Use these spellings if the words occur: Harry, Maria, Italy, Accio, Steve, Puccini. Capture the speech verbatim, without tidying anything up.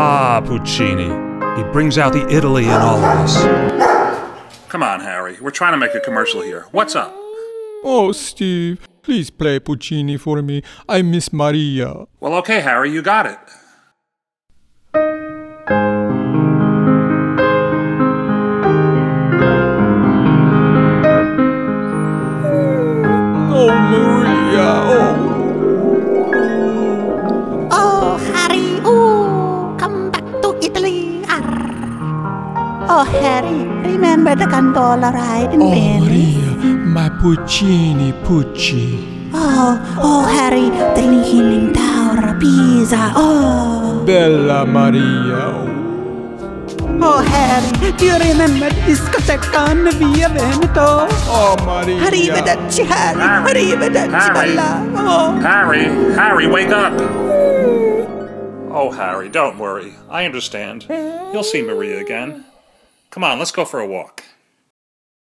Ah, Puccini. He brings out the Italy in all of us. Come on, Harry. We're trying to make a commercial here. What's up? Oh, Steve, please play Puccini for me. I miss Maria. Well, okay, Harry, you got it. Oh, Maria, oh. Oh, Harry, oh, come back to Italy. Arr. Oh, Harry, remember the gondola ride in Venice? Oh, Maria, my Puccini, Pucci. Oh, oh, Harry, the Leaning Tower, Pisa, oh. Bella Maria, oh. Oh, Harry, do you remember Discoteca on Via Veneto? Oh, Maria. Arrivederci, Harry. Arrivederci, Bella. Oh. Harry, Harry, wake up. Oh, Harry, don't worry. I understand. You'll see Maria again. Come on, let's go for a walk.